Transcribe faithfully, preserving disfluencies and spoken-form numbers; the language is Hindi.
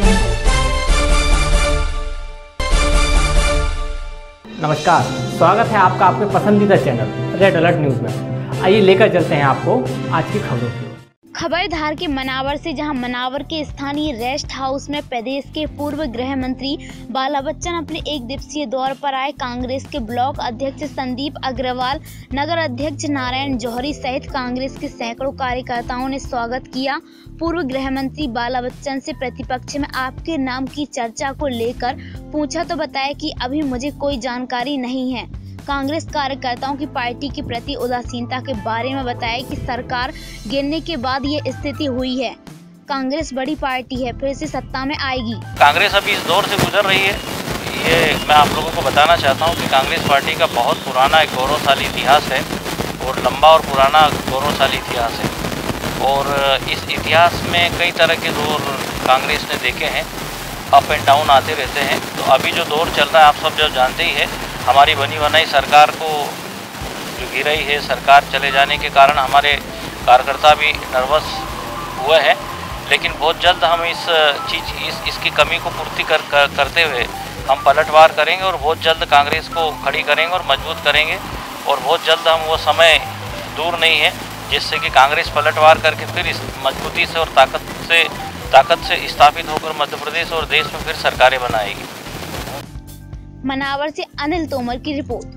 बच्चन। नमस्कार, स्वागत है आपका आपके पसंदीदा चैनल रेड अलर्ट न्यूज में। आइए लेकर चलते हैं आपको आज की खबरों की। खबरदार के मनावर से, जहां मनावर के स्थानीय रेस्ट हाउस में प्रदेश के पूर्व गृह मंत्री बाला बच्चन अपने एक दिवसीय दौर पर आए। कांग्रेस के ब्लॉक अध्यक्ष संदीप अग्रवाल, नगर अध्यक्ष नारायण जौहरी सहित कांग्रेस के सैकड़ों कार्यकर्ताओं ने स्वागत किया। पूर्व गृह मंत्री बाला बच्चन से प्रतिपक्ष में आपके नाम की चर्चा को लेकर पूछा तो बताया कि अभी मुझे कोई जानकारी नहीं है। कांग्रेस कार्यकर्ताओं की पार्टी के प्रति उदासीनता के बारे में बताया कि सरकार गिरने के बाद ये स्थिति हुई है। कांग्रेस बड़ी पार्टी है, फिर से सत्ता में आएगी। कांग्रेस अभी इस दौर से गुजर रही है, ये मैं आप लोगों को बताना चाहता हूँ कि कांग्रेस पार्टी का बहुत पुराना एक गौरवशाली इतिहास है और लंबा और पुराना गौरवशाली इतिहास है। और इस इतिहास में कई तरह के दौर कांग्रेस ने देखे हैं, अप एंड डाउन आते रहते हैं। तो अभी जो दौर चल रहा है, आप सब जो जानते ही है, हमारी बनी बनाई सरकार को जो गिराई है, सरकार चले जाने के कारण हमारे कार्यकर्ता भी नर्वस हुए हैं। लेकिन बहुत जल्द हम इस चीज़ इस इसकी कमी को पूर्ति कर, कर करते हुए हम पलटवार करेंगे और बहुत जल्द कांग्रेस को खड़ी करेंगे और मजबूत करेंगे। और बहुत जल्द हम वो समय दूर नहीं है जिससे कि कांग्रेस पलटवार करके फिर इस मजबूती से और ताकत से ताकत से स्थापित होकर मध्य प्रदेश और देश में फिर सरकारें बनाएगी। मनावर से अनिल तोमर की रिपोर्ट।